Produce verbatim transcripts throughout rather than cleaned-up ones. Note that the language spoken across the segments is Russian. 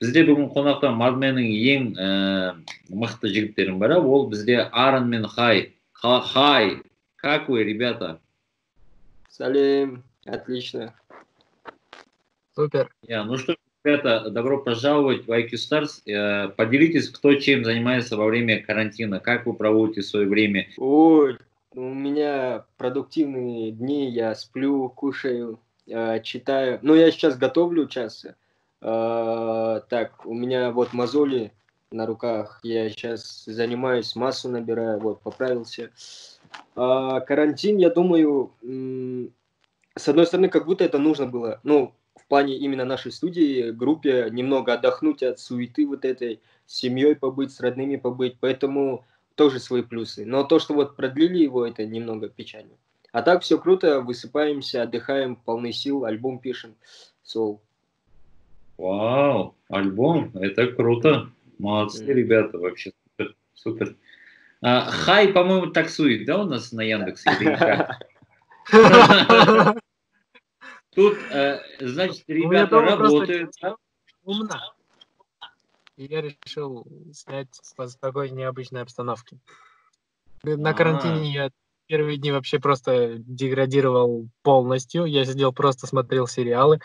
бізде бүгін қонақта мадменнің ең мықты жігіттерінің бірі, ол бізде Aron мен Khay. Khay, как вы, ребята? Салем, отлично. Супер. Yeah, ну что, ребята, добро пожаловать в ай кью Stars. Поделитесь, кто чем занимается во время карантина, как вы проводите свое время. Ой, у меня продуктивные дни, я сплю, кушаю, читаю. Ну, я сейчас готовлю час. Uh, так, у меня вот мозоли на руках, я сейчас занимаюсь, массу набираю, вот, поправился. Uh, карантин, я думаю, м- с одной стороны, как будто это нужно было, ну, в плане именно нашей студии, группе, немного отдохнуть от суеты вот этой, с семьей побыть, с родными побыть, поэтому тоже свои плюсы. Но то, что вот продлили его, это немного печально. А так все круто, высыпаемся, отдыхаем, полны сил, альбом пишем, сол. Вау, альбом, это круто, молодцы, mm-hmm. ребята, вообще супер, супер. А, Khay, по-моему, таксует, да, у нас на Яндексе? Тут, значит, ребята работают. Умно. И я решил снять с такой необычной обстановки. На карантине я первые дни вообще просто деградировал полностью. Я сидел, просто смотрел сериалы,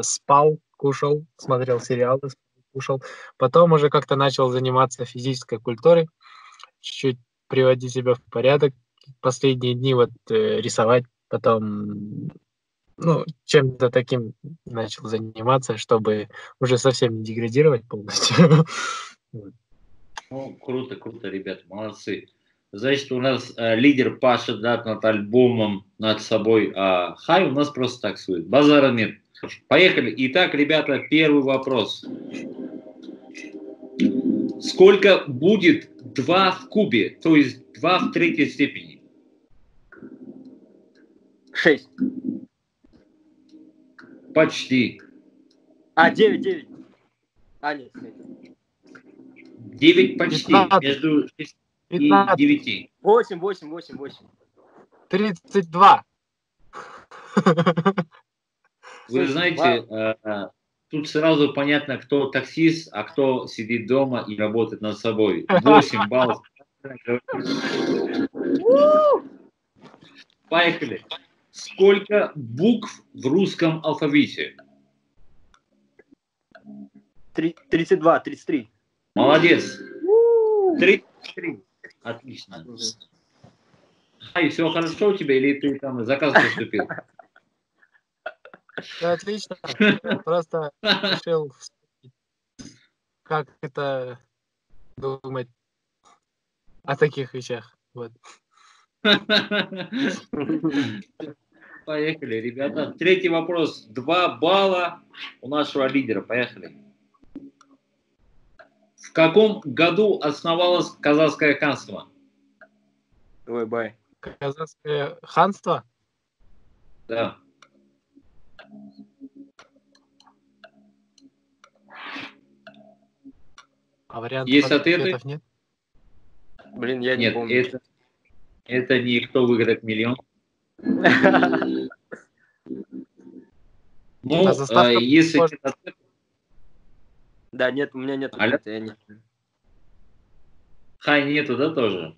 спал. Кушал, смотрел сериалы, кушал. Потом уже как-то начал заниматься физической культурой, чуть-чуть приводить себя в порядок. Последние дни вот э, рисовать, потом ну, чем-то таким начал заниматься, чтобы уже совсем не деградировать полностью. Ну, круто, круто, ребят, молодцы. Значит, у нас э, лидер Паша, да, над альбомом, над собой, а Khay у нас просто таксует. Базара нет. Поехали. Итак, ребята, первый вопрос. Сколько будет два в кубе, то есть два в третьей степени? шесть. Почти. А, девять, девять. А, нет, девять почти. пятнадцать. Между шестью и девятью. восемь, восемь, восемь, восемь. тридцать два. Вы знаете, wow. Тут сразу понятно, кто таксист, а кто сидит дома и работает над собой. восемь баллов. Поехали. Сколько букв в русском алфавите? тридцать два, тридцать три. Молодец. тридцать три. Отлично. Ай, все хорошо у тебя или ты там заказ поступил? Да, отлично. Просто решил, как это думать о таких вещах. Вот. Поехали, ребята. Третий вопрос. Два балла у нашего лидера. Поехали. В каком году основалось Казахское ханство? Ой, бай. Казахское ханство? Да. А вариантов есть ответы? Нет? Блин, я нет, не помню. Это, это не кто выиграет миллион. Ну, если нет ответов... Да, нет, у меня нет ответа. Khay, нету, да, тоже?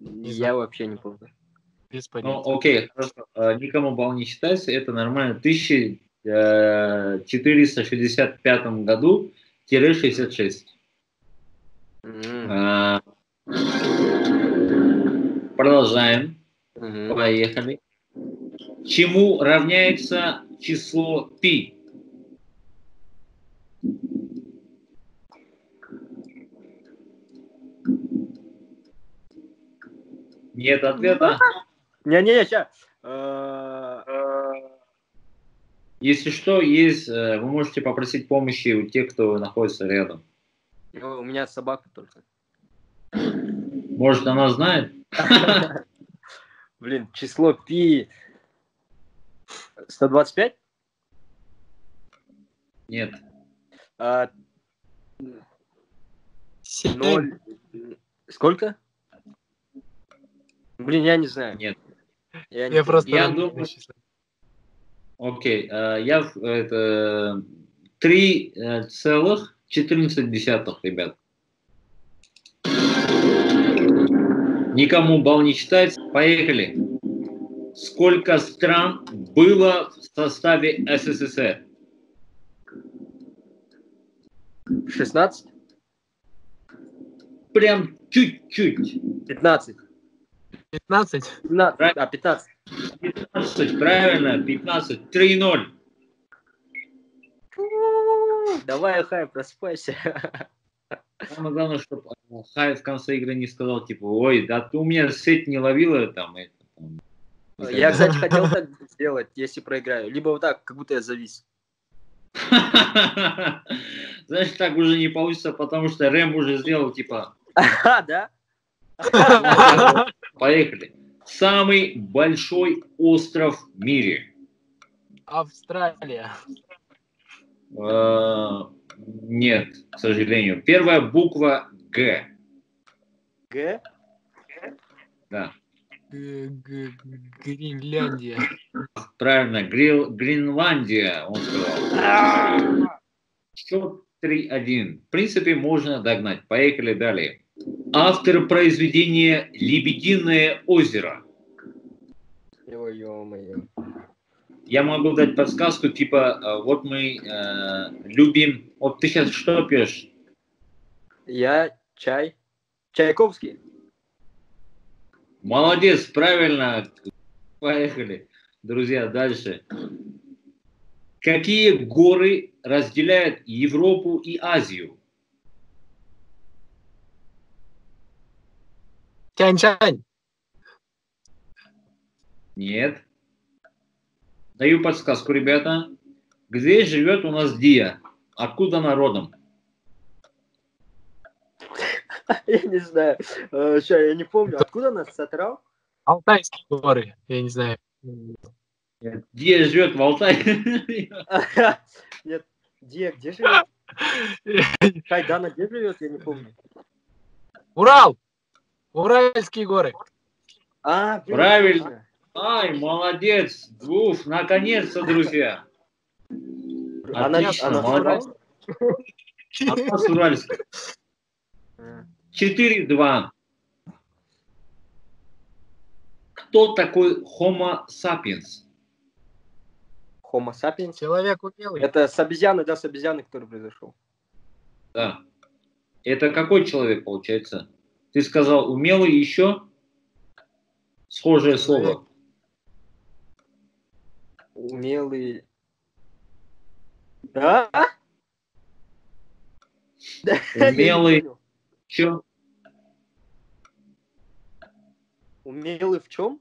Я вообще не помню. Ну, окей, хорошо. Никому балл не считается, это нормально. В тысяча четыреста шестьдесят пятом году шестьдесят шесть. Mm-hmm. А, продолжаем. Mm-hmm. Поехали. Чему равняется число пи? Нет ответа. Не-не-не, сейчас. Если что, есть, вы можете попросить помощи у тех, кто находится рядом. У меня собака только. Может, она знает? Блин, число пи... сто двадцать пять? Нет. Ноль. Сколько? Блин, я не знаю. Нет. Я, я не... просто... Я думаю, Окей, okay. Я это три целых четырнадцать десятых, ребят. Никому бал не считать. Поехали. Сколько стран было в составе СССР? шестнадцать. Прям чуть-чуть. пятнадцать. пятнадцать? пятнадцать. А, пятнадцать. пятнадцать, правильно, пятнадцать. три ноль. Давай, Хай, проспайся. Самое главное, чтобы Хай в конце игры не сказал, типа, ой, да ты у меня сеть не ловила там. Это, там. Я, кстати, хотел так сделать, если проиграю. Либо вот так, как будто я завис. Знаешь, так уже не получится, потому что Рэм уже сделал, типа... Ага, да? Поехали. Самый большой остров в мире. Австралия. А, нет, к сожалению. Первая буква Г. Г? Да. Г -г Гренландия. Правильно, Грил Гренландия, он сказал. Счет три один. В принципе, можно догнать. Поехали далее. Автор произведения «Лебединое озеро». Ё-моё. Я могу дать подсказку, типа, вот мы э, любим... Вот ты сейчас что пьешь? Я чай. Чайковский. Молодец, правильно. Поехали, друзья, дальше. Какие горы разделяют Европу и Азию? Тянь-Шань. Нет. Даю подсказку, ребята. Где живет у нас Дия? Откуда она родом? Я не знаю. Сейчас, я не помню. Откуда она? Сатрау? Алтайские горы. Я не знаю. Дия живет в Алтае. Нет. Дия где живет? Хайдана где живет? Я не помню. Урал! Уральские горы. А, правильно. Ай, молодец. Уф, наконец-то, друзья. Отлично, она, молодец. Она с Уральской. четыре два. Кто такой Homo sapiens? Homo sapiens? Человек умелый. Это с обезьяны, да, с обезьяны, который произошел. Да. Это какой человек, получается? Ты сказал умелый, еще схожее слово. Умелый. Да? Умелый. Чем? Умелый в чем?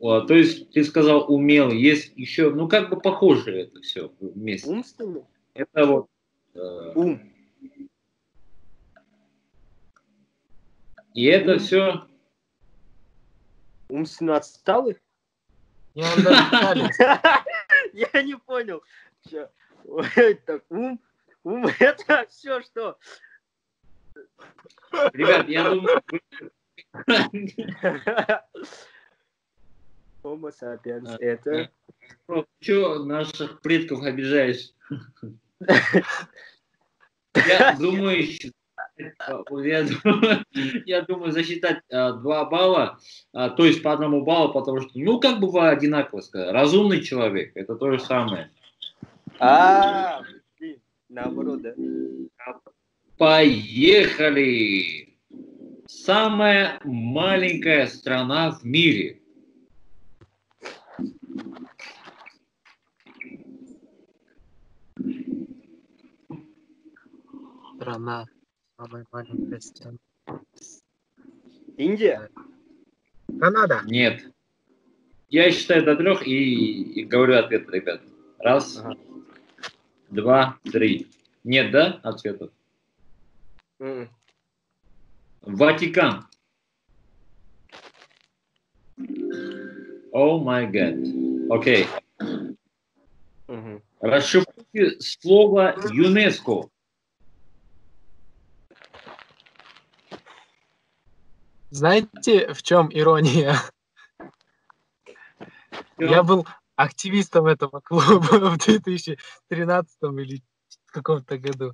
О, то есть ты сказал умелый, есть еще, ну как бы похоже это все вместе. Умственный? Это вот. Э... Ум. И это все... Умственно отсталых? Не, я не понял. Ум, ум, это все что? Ребят, я думаю... Homo sapiens, это... Че наших предков обижаешь? Я думаю... Я думаю, я думаю, засчитать а, два балла, а, то есть по одному баллу, потому что, ну, как бы вы одинаково сказали, разумный человек, это то же самое. А, -а, -а наоборот, да. Поехали! Самая маленькая страна в мире. Страна. Индия? Канада? Нет. Я считаю до трех и, и говорю ответ, ребят. Раз, ага. Два, три. Нет, да, ответов? Mm. Ватикан. О май гад. Окей. Расшифруйте слово ЮНЕСКО. Знаете, в чем ирония? Я был активистом этого клуба в две тысячи тринадцатом или каком-то году.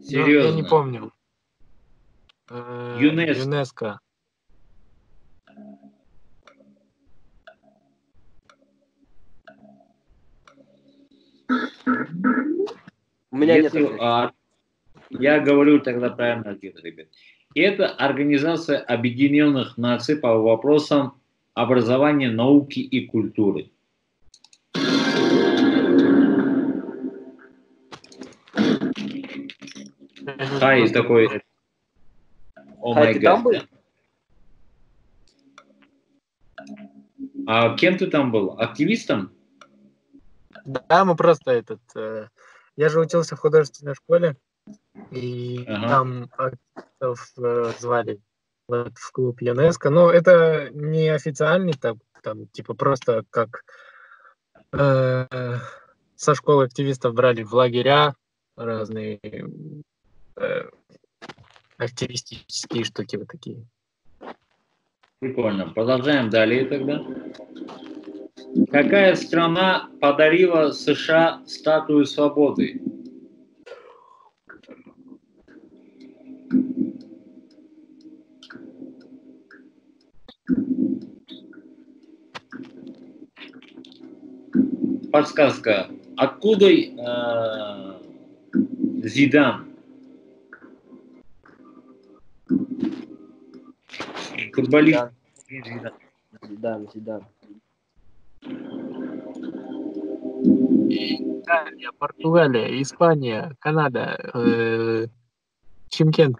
Серьезно? Я не помню. ЮНЕСКО. ЮНЕСКО. У меня Если, нет. А, я говорю тогда правильно, ребят. Это Организация Объединенных Наций по вопросам образования, науки и культуры. Хай такой. О май гад. А кем ты там был? Активистом? Да, мы просто этот... Э, я же учился в художественной школе, и ага. там активистов э, звали вот, в клуб ЮНЕСКО. Но это не официальный, там, там типа просто как э, со школы активистов брали в лагеря разные э, активистические штуки вот такие. Прикольно. Продолжаем далее тогда. Какая страна подарила США статую свободы? Подсказка. Откуда э, Зидан? Футболист. Зидан. Зидан, Зидан. Италия, Португалия, Испания, Канада, э, Чимкент.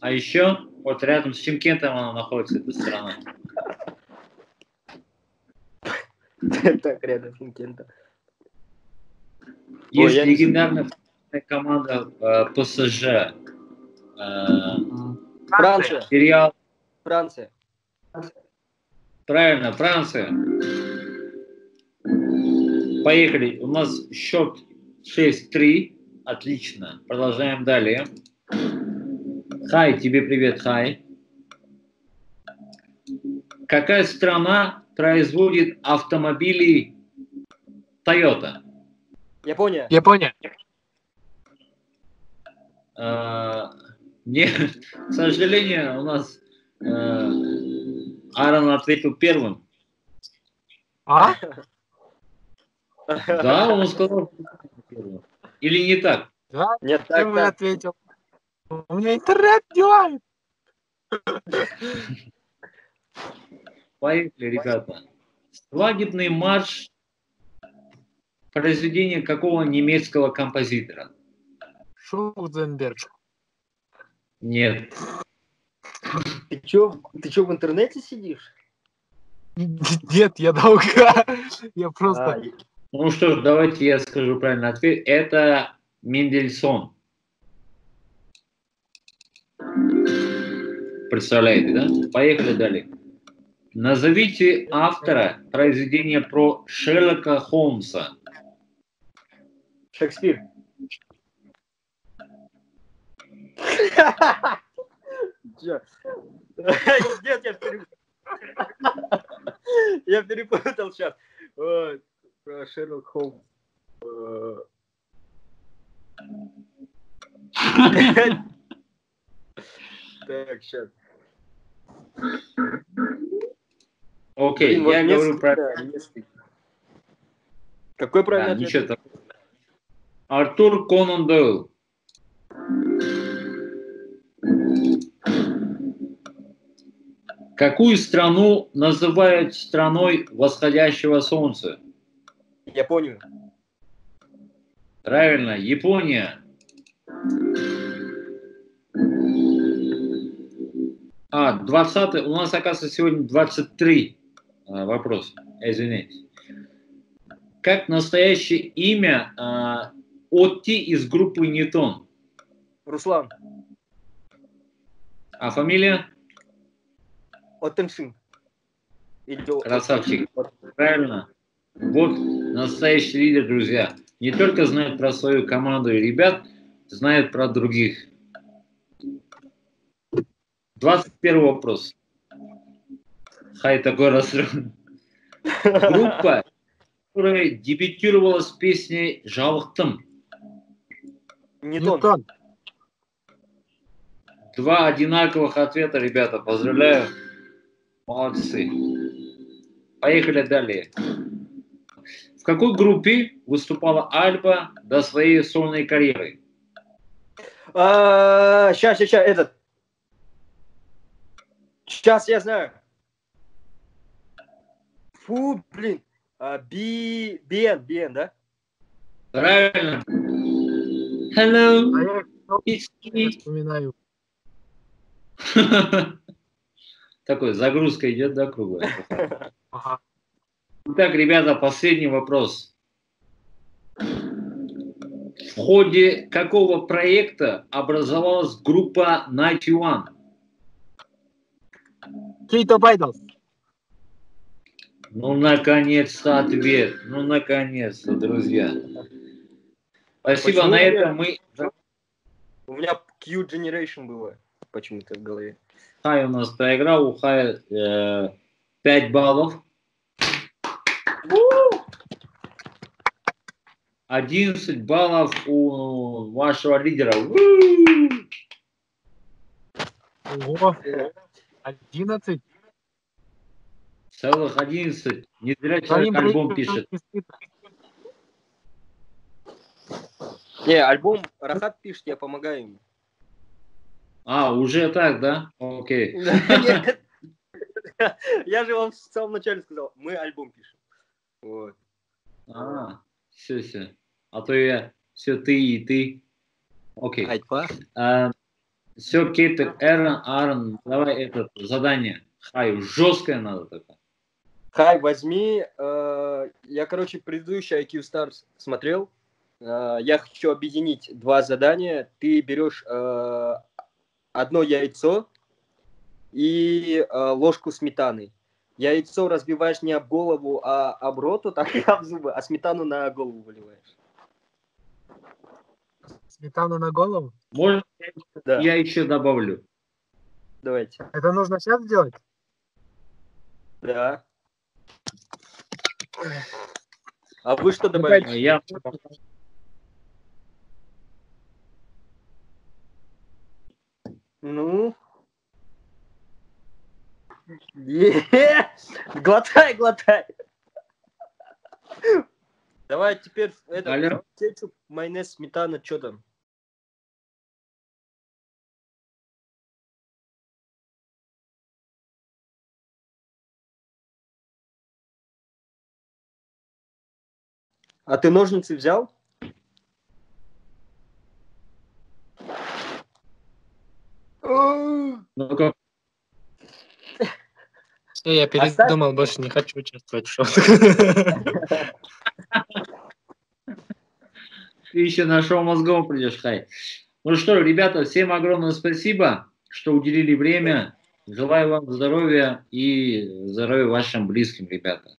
А еще вот рядом с Чимкентом она находится, эта страна. Так, рядом с Чимкентом. Есть легендарная команда ПСЖ. Франция. Сериал. Франция. Правильно, Франция. Поехали. У нас счет шесть три. Отлично. Продолжаем далее. Хай, тебе привет, Хай. Какая страна производит автомобили Toyota? Япония. Япония. А, нет, к сожалению, у нас... Арон ответил первым. А? Да, он сказал первым. Или не так? Да, нет, так, так. Ответил. У меня интернет делает. Поехали, ребята. Свадебный марш — произведение какого немецкого композитора? Шузенберг. Нет. Ты чё, ты чё, в интернете сидишь? Нет, я долго. Я просто... А, ну что ж, давайте я скажу правильный ответ. Это Мендельсон. Представляете, да? Поехали далее. Назовите автора произведения про Шерлока Холмса. Шекспир. Нет, я перепутал. Я перепутал сейчас. Про Шерлок Холмс. Так, сейчас. Окей, я говорю про... Какой правильный ответ? Артур Конан Дойл. Какую страну называют страной восходящего солнца? Японию. Правильно, Япония. А, двадцатый. У нас, оказывается, сегодня двадцать три а, вопроса. Извиняюсь. Как настоящее имя а, Отти из группы Нетон? Руслан. А фамилия? Отеншин. Красавчик. Правильно. Вот настоящий лидер, друзья. Не только знает про свою команду и ребят, знает про других. двадцать первый вопрос. Хай такой расстроен. Группа, которая дебютировала с песней «Жалықтым». Нетон. Два одинаковых ответа, ребята. Поздравляю. Молодцы. Поехали далее. В какой группе выступала Альба до своей сольной карьеры? Сейчас, сейчас, этот. Сейчас я знаю. Фу, блин. Би, Биен, Биен, да? Правильно. Hello. Я вспоминаю. Такой загрузка идет до круга. Итак, ребята, последний вопрос. В ходе какого проекта образовалась группа Ninety One? Кейто Байдл. Ну, наконец-то ответ. Ну, наконец-то, друзья. Спасибо. Почему на этом мы... У меня Q-Generation было почему-то в голове. Хай у нас проиграл, у Хай э, пять баллов. одиннадцать баллов у вашего лидера. Ого, одиннадцать? Целых одиннадцать. Не зря человек альбом пишет. Не, альбом Рахат пишет, я помогаю ему. А, уже так, да? Окей. Я же вам в самом начале сказал, мы альбом пишем. Вот. А, все, все. А то я все ты и ты. Окей. Все, Кейт, Эрон, Арон, давай это задание. Хай, жесткое надо такое. Хай, возьми. Я, короче, предыдущий ай кью Stars смотрел. Я хочу объединить два задания. Ты берешь одно яйцо и ложку сметаны. Яйцо разбиваешь не об голову, а об роту, так и об зубы, а сметану на голову выливаешь. Сметану на голову? Может, да. Я еще добавлю. Давайте. Это нужно сейчас сделать? Да. А вы что добавите? Я... Ну... Yeah. Глотай, глотай. Давай теперь это, кетчуп, майонез, сметана, что там? А ты ножницы взял? Ну-ка. Я передумал, Остав... больше не хочу участвовать в шоу. Ты еще на шоу мозгом придешь, Хай. Ну что, ребята, всем огромное спасибо, что уделили время. Желаю вам здоровья и здоровья вашим близким, ребята.